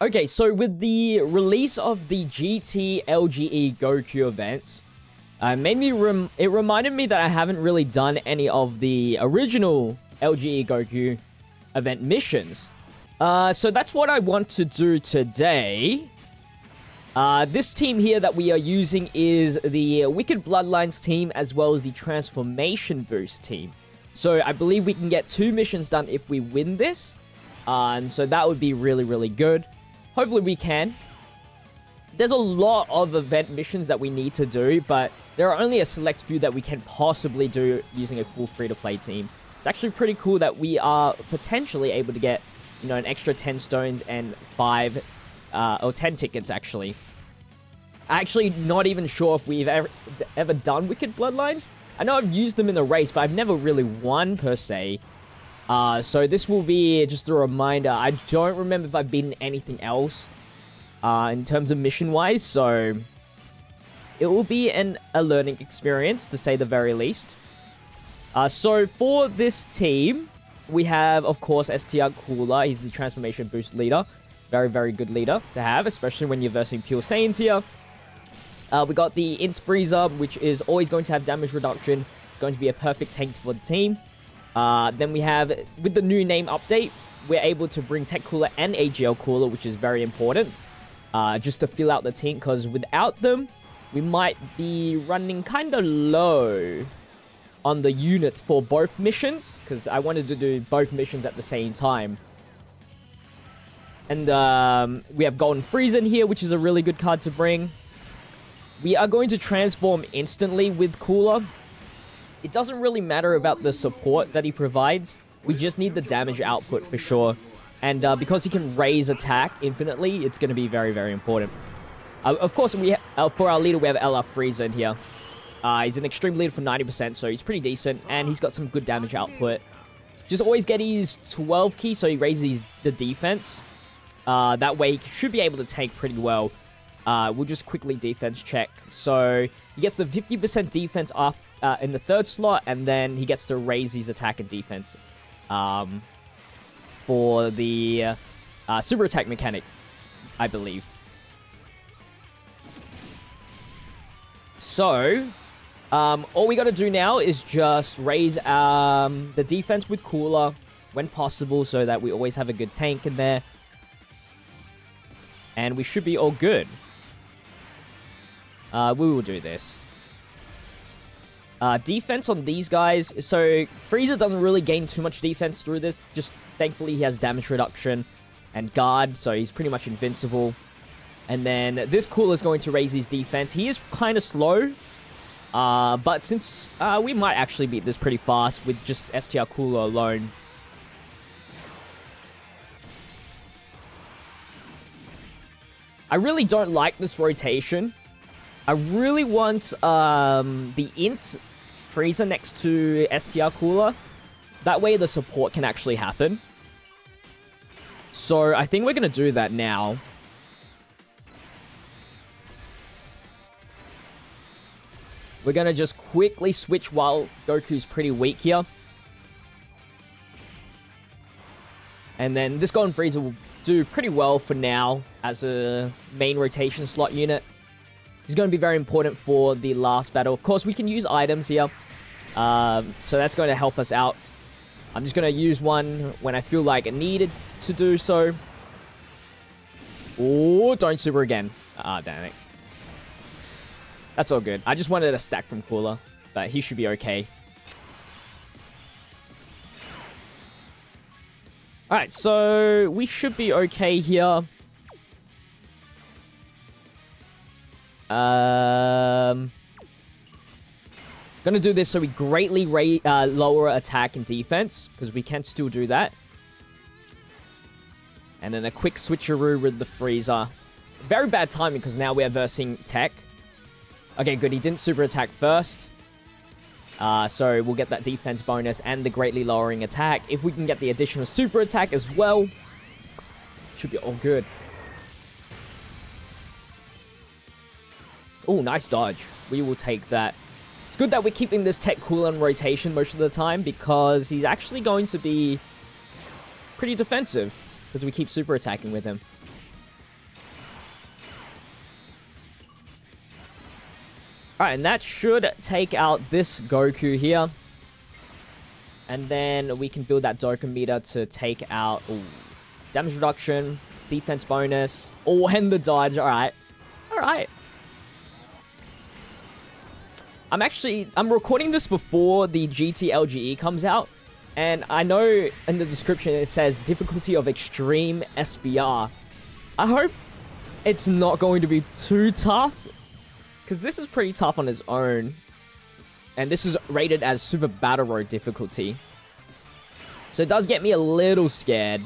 Okay, so with the release of the GT LGE Goku events, it reminded me that I haven't really done any of the original LGE Goku event missions. So that's what I want to do today. This team here that we are using is the Wicked Bloodlines team as well as the Transformation Boost team. So I believe we can get 2 missions done if we win this. And so that would be really, really good. Hopefully we can. There's a lot of event missions that we need to do, but there are only a select few that we can possibly do using a full free-to-play team. It's actually pretty cool that we are potentially able to get, you know, an extra 10 stones and 10 tickets, actually. Actually, not even sure if we've ever done Wicked Bloodlines. I know I've used them in the race, but I've never really won, per se. So this will be just a reminder. I don't remember if I've beaten anything else in terms of mission-wise, so it will be a learning experience, to say the very least. So for this team, we have, of course, STR Cooler. He's the Transformation Boost leader. Very, very good leader to have, especially when you're versing Pure Saiyans here. We got the Int Frieza, which is always going to have damage reduction. It's going to be a perfect tank for the team. Then we have, with the new name update, we're able to bring Tech Cooler and AGL Cooler, which is very important, just to fill out the team, because without them, we might be running kind of low on the units for both missions, because I wanted to do both missions at the same time. And we have Golden Freeze in here, which is a really good card to bring. We are going to transform instantly with Cooler. It doesn't really matter about the support that he provides. We just need the damage output for sure. And because he can raise attack infinitely, it's going to be very, very important. Of course, for our leader, we have LR Frieza in here. He's an extreme leader for 90%, so he's pretty decent. And he's got some good damage output. Just always get his 12 key, so he raises the defense. That way, he should be able to tank pretty well. We'll just quickly defense check. So, he gets the 50% defense off in the 3rd slot, and then he gets to raise his attack and defense for the super attack mechanic, I believe. So, all we gotta do now is just raise the defense with Cooler when possible, so that we always have a good tank in there. And we should be all good. We will do this. Defense on these guys. So, Frieza doesn't really gain too much defense through this. Just, thankfully, he has damage reduction and guard. So, he's pretty much invincible. And then, this Cooler is going to raise his defense. He is kind of slow. But since we might actually beat this pretty fast with just STR Cooler alone. I really don't like this rotation. I really want the Int Frieza next to STR Cooler. That way the support can actually happen. So I think we're going to do that now. We're going to just quickly switch while Goku's pretty weak here. And then this Golden Frieza will do pretty well for now as a main rotation slot unit. He's going to be very important for the last battle. Of course, we can use items here. So that's going to help us out. I'm just going to use one when I feel like it needed to do so. Oh, don't super again. Ah, damn it. That's all good. I just wanted a stack from Cooler, but he should be okay. Alright, so we should be okay here. Gonna do this so we greatly lower attack and defense, because we can still do that. And then a quick switcheroo with the Frieza. Very bad timing, because now we're versing Tech. Okay, good, he didn't super attack first. So we'll get that defense bonus and the greatly lowering attack. If we can get the additional super attack as well, should be all good. Oh, nice dodge. We will take that. It's good that we're keeping this Tech Cooler on rotation most of the time, because he's actually going to be pretty defensive because we keep super attacking with him. Alright, and that should take out this Goku here. And then we can build that Dokometer to take out... Ooh, damage reduction, defense bonus. Oh, and the dodge. Alright. Alright. I'm recording this before the GT LGE comes out. And I know in the description it says difficulty of extreme SBR. I hope it's not going to be too tough, because this is pretty tough on its own. And this is rated as Super Battle Road difficulty. So it does get me a little scared.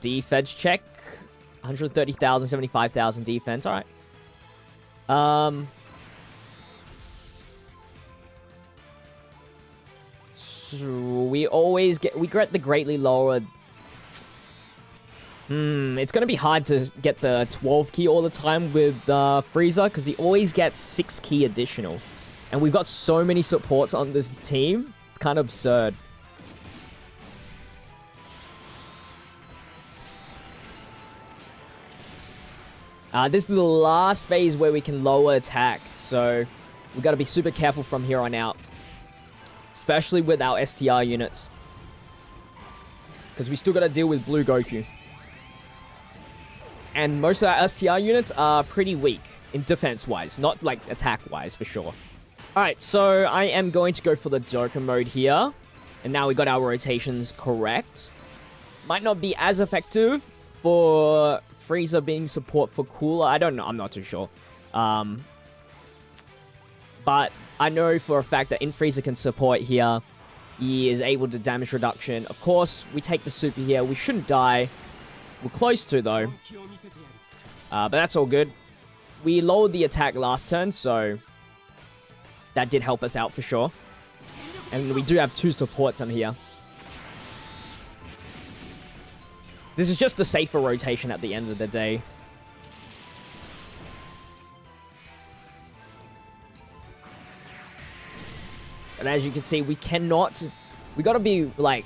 Defense check. 130,000, 75,000 defense. Alright. So we get the greatly lower... it's going to be hard to get the 12 key all the time with Frieza, because he always gets 6 key additional. And we've got so many supports on this team. It's kind of absurd. This is the last phase where we can lower attack. So we've got to be super careful from here on out. Especially with our STR units. Because we still got to deal with Blue Goku. And most of our STR units are pretty weak in defense-wise, not like attack-wise for sure. Alright, so I am going to go for the Dokkan mode here. And now we got our rotations correct. Might not be as effective for Frieza being support for Cooler. I don't know. I'm not too sure. But I know for a fact that Int Frieza can support here. He is able to damage reduction. Of course, we take the super here. We shouldn't die. We're close to, though. But that's all good. We lowered the attack last turn, so... that did help us out for sure. And we do have two supports on here. This is just a safer rotation at the end of the day. And as you can see, we cannot... we gotta be, like,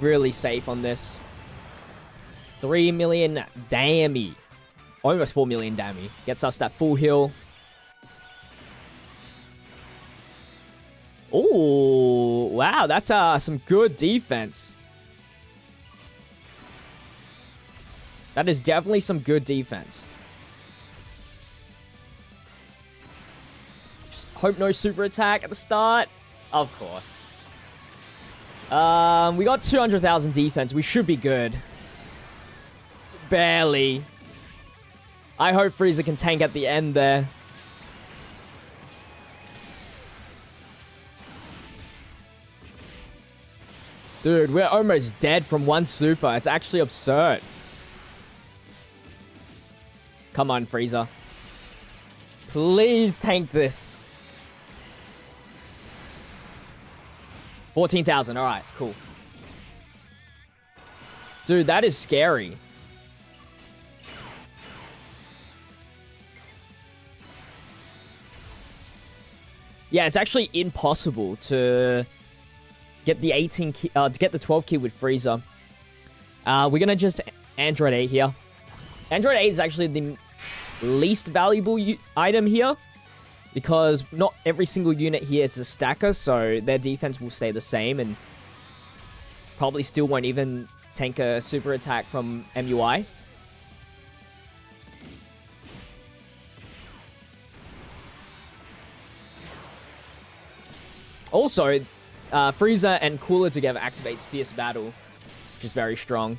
really safe on this. 3 million dammy. Almost 4 million dammy. Gets us that full heal. Oh, wow. That's some good defense. That is definitely some good defense. Just hope no super attack at the start. Of course. We got 200,000 defense. We should be good. Barely. I hope Frieza can tank at the end there. Dude, we're almost dead from one super. It's actually absurd. Come on, Frieza. Please tank this. 14,000. Alright, cool. Dude, that is scary. Yeah, it's actually impossible to get the 18 key, to get the 12 key with Frieza. We're gonna just Android 8 here. Android 8 is actually the least valuable item here, because not every single unit here is a stacker, so their defense will stay the same and probably still won't even tank a super attack from MUI. Also, Frieza and Cooler together activates Fierce Battle, which is very strong.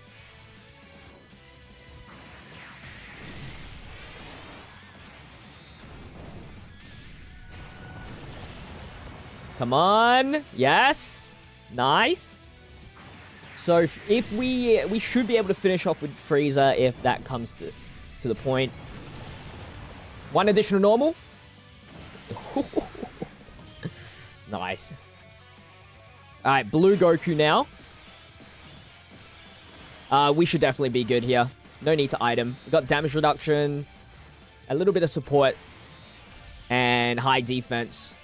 Come on. Yes. Nice. So if we should be able to finish off with Frieza if that comes to the point. One additional normal. Nice. Alright, Blue Goku now. We should definitely be good here. No need to item. We've got damage reduction, a little bit of support, and high defense.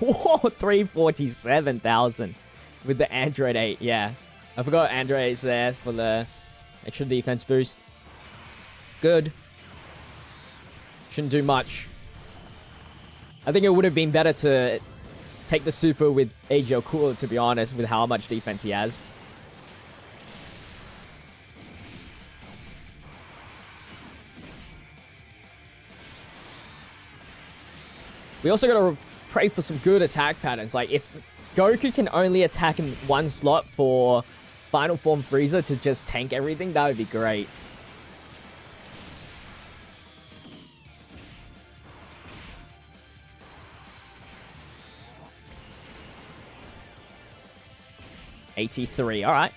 Whoa, 347,000 with the Android 8. Yeah, I forgot Android 8's there for the extra defense boost. Good. Shouldn't do much. I think it would have been better to take the super with AGL Cooler, to be honest, with how much defense he has. We also got to pray for some good attack patterns. Like, if Goku can only attack in one slot for Final Form Frieza to just tank everything, that would be great. $83, all right.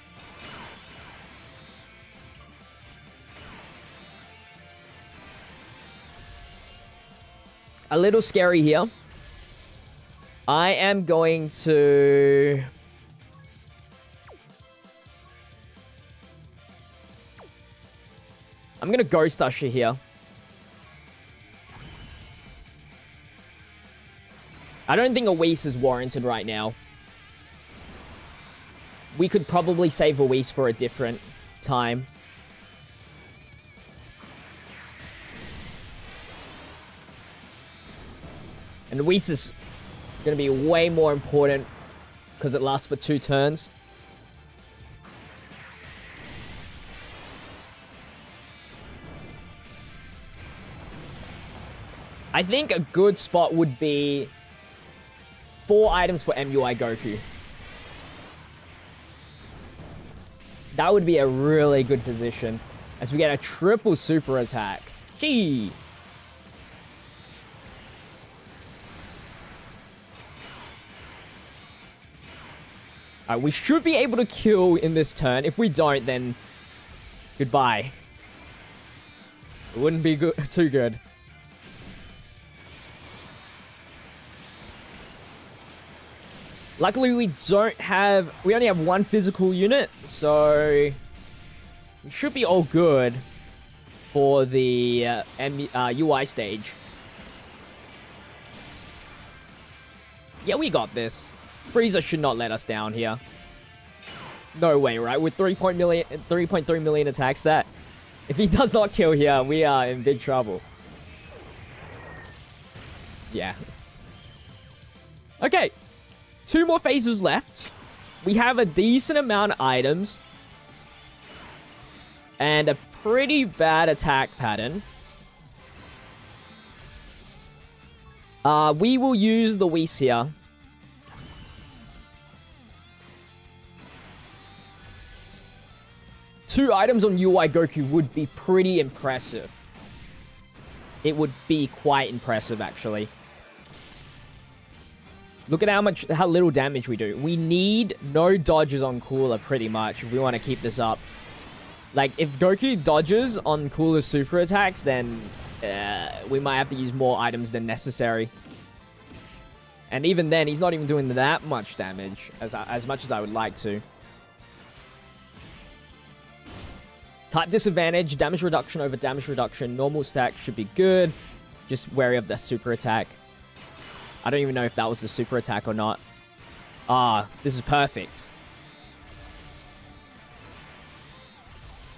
A little scary here. I am going to... I'm going to Ghost Usher here. I don't think a Whis is warranted right now. We could probably save a Whis for a different time. And Whis is going to be way more important because it lasts for 2 turns. I think a good spot would be 4 items for MUI Goku. That would be a really good position as we get a triple super attack. Gee! Alright, we should be able to kill in this turn. If we don't, then goodbye. It wouldn't be good, too good. Luckily, we don't have... We only have 1 physical unit, so... We should be all good for the UI stage. Yeah, we got this. Frieza should not let us down here. No way, right? With 3.3 million attacks, that... If he does not kill here, we are in big trouble. Yeah. Okay. 2 more phases left. We have a decent amount of items. And a pretty bad attack pattern. We will use the Whis here. Two items on UI Goku would be pretty impressive. It would be quite impressive, actually. Look at how little damage we do. We need no dodges on Cooler, pretty much, if we want to keep this up. Like, if Goku dodges on Cooler's super attacks, then we might have to use more items than necessary. And even then, he's not even doing that much damage, as much as I would like to. Type disadvantage, damage reduction over damage reduction. Normal stack should be good. Just wary of the super attack. I don't even know if that was the super attack or not. Ah, this is perfect.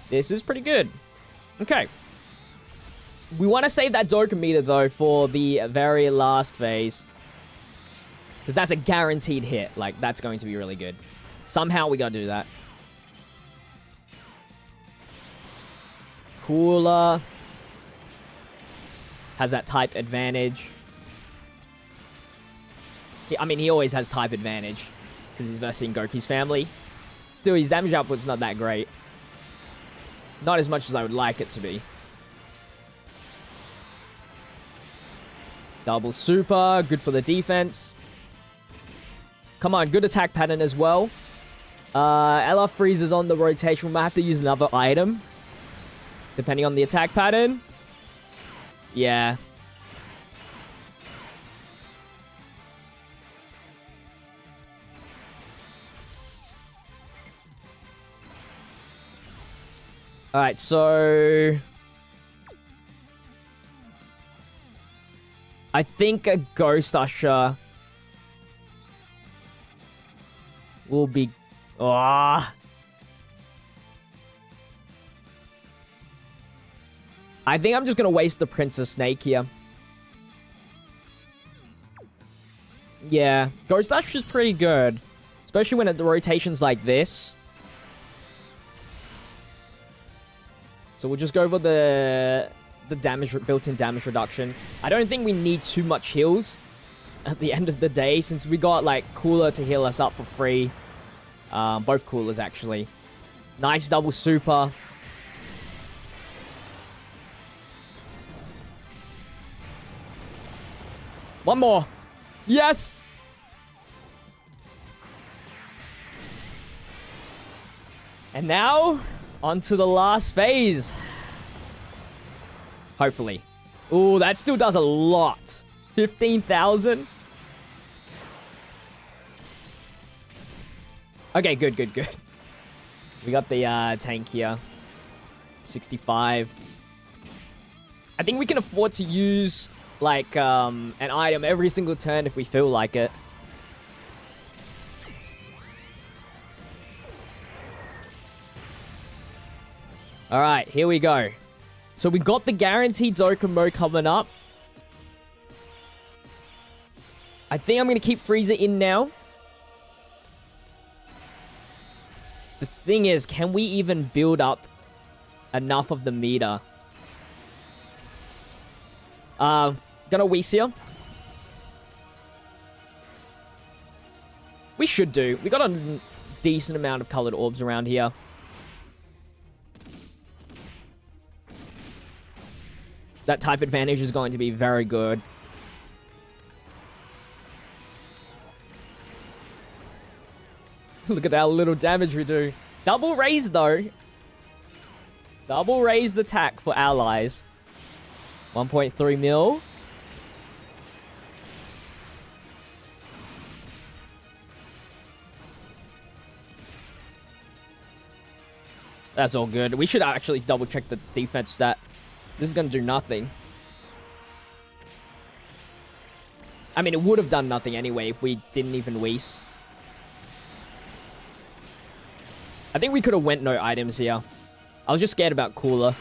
This is pretty good. Okay. We want to save that Dokometer, though, for the very last phase. Because that's a guaranteed hit. Like, that's going to be really good. Somehow we got to do that. Cooler has that type advantage. I mean, he always has type advantage because he's versing Goku's family. Still, his damage output's not that great. Not as much as I would like it to be. Double super, good for the defense. Come on, good attack pattern as well. LR Frieza's on the rotation. We might have to use another item. Depending on the attack pattern. Yeah. Alright, so... I think a Ghost Usher... will be... Ah... I think I'm just going to waste the Princess Snake here. Yeah, Ghost Usher is pretty good. Especially when it rotations like this. So we'll just go for the damage, built-in damage reduction. I don't think we need too much heals at the end of the day, since we got, like, Cooler to heal us up for free. Both Coolers, actually. Nice double super. One more. Yes! And now, on to the last phase. Hopefully. Ooh, that still does a lot. 15,000. Okay, good, good, good. We got the tank here. 65. I think we can afford to use, like, an item every single turn if we feel like it. Alright, here we go. So we got the guaranteed Dokkan Mode coming up. I think I'm going to keep Frieza in now. The thing is, can we even build up enough of the meter? Gonna Whis here. We should do. We got a decent amount of colored orbs around here. That type advantage is going to be very good. Look at how little damage we do. Double raise, though. Double raise the attack for allies. 1.3 mil. That's all good. We should actually double check the defense stat. This is going to do nothing. I mean, it would have done nothing anyway if we didn't even Whis. I think we could have went no items here. I was just scared about Cooler.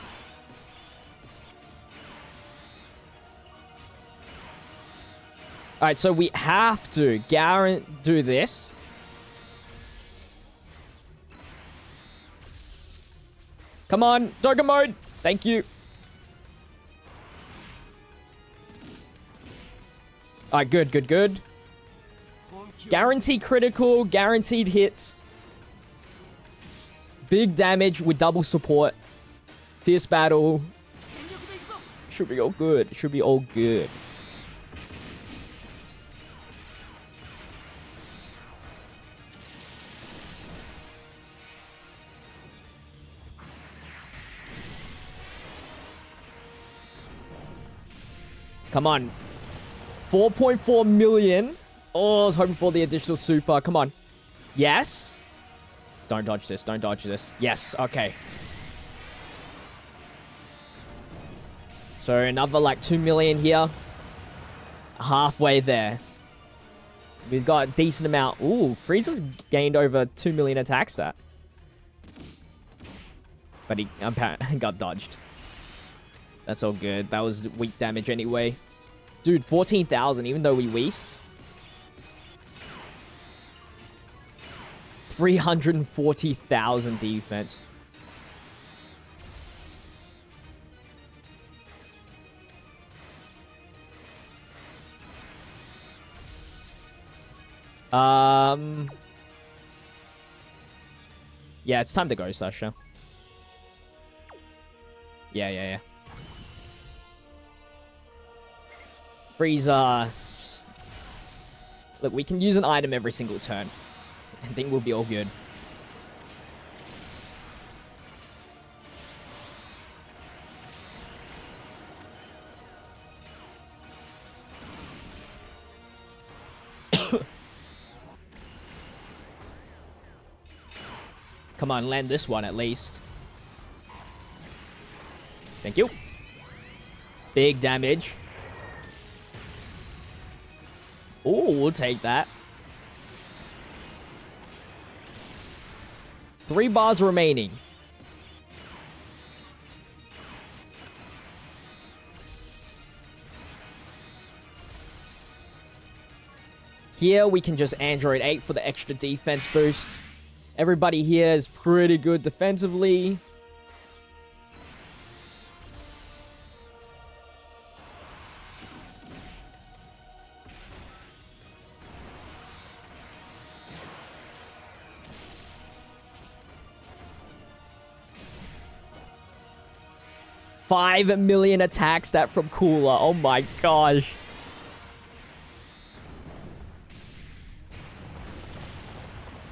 Alright, so we have to do this. Come on, Dokkan Mode! Thank you. Alright, good, good, good. Guaranteed critical, guaranteed hits. Big damage with double support. Fierce battle. Should be all good. Should be all good. Come on. 4.4 million. Oh, I was hoping for the additional super. Come on. Yes. Don't dodge this. Don't dodge this. Yes. Okay. So another like 2 million here. Halfway there. We've got a decent amount. Ooh, Frieza's gained over 2 million attacks that. But he apparently got dodged. That's all good. That was weak damage anyway. Dude, 14,000, even though we Whised. 340,000 defense. Yeah, it's time to go, Sasha. Yeah. Frieza. Look, we can use an item every single turn. I think we'll be all good. Come on, land this one at least. Thank you. Big damage. Oh, we'll take that. 3 bars remaining. Here we can just Android 8 for the extra defense boost. Everybody here is pretty good defensively. $5 million attacks that from Cooler. Oh my gosh.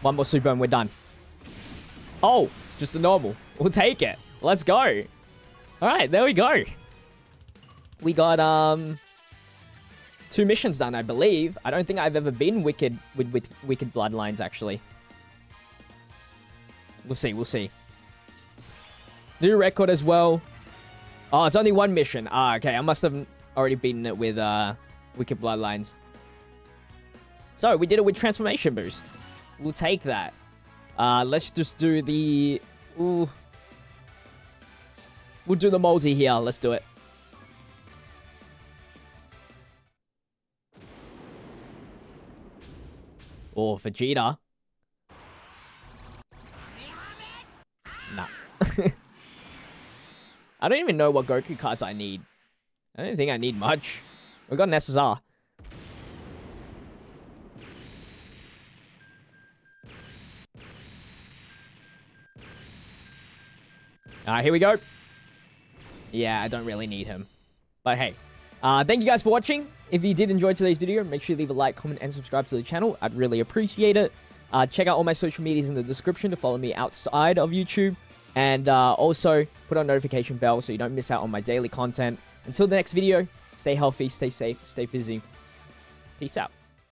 One more super and we're done. Oh, just a normal. We'll take it. Let's go. Alright, there we go. We got 2 missions done, I believe. I don't think I've ever been Wicked with Wicked Bloodlines, actually. We'll see, we'll see. New record as well. Oh, it's only 1 mission. Ah, okay. I must have already beaten it with Wicked Bloodlines. So, we did it with Transformation Boost. We'll take that. Let's just do the... Ooh. We'll do the multi here. Let's do it. Oh, Vegeta. Nah. I don't even know what Goku cards I need. I don't think I need much. We've got an SSR. Alright, here we go. Yeah, I don't really need him. But hey. Thank you guys for watching. If you did enjoy today's video, make sure you leave a like, comment, and subscribe to the channel. I'd really appreciate it. Check out all my social medias in the description to follow me outside of YouTube. And also, put on notification bell so you don't miss out on my daily content. Until the next video, stay healthy, stay safe, stay fizzy. Peace out.